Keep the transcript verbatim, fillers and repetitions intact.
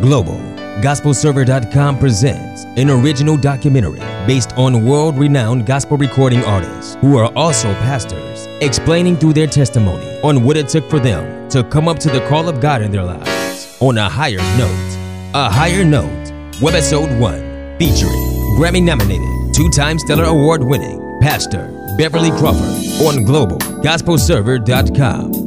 Global Gospel Server dot com presents an original documentary based on world-renowned gospel recording artists who are also pastors, explaining through their testimony on what it took for them to come up to the call of God in their lives. On A Higher Note, A Higher Note, Webisode one, featuring Grammy-nominated, two-time Stellar Award winning Pastor Beverly Crawford on Global Gospel Server dot com.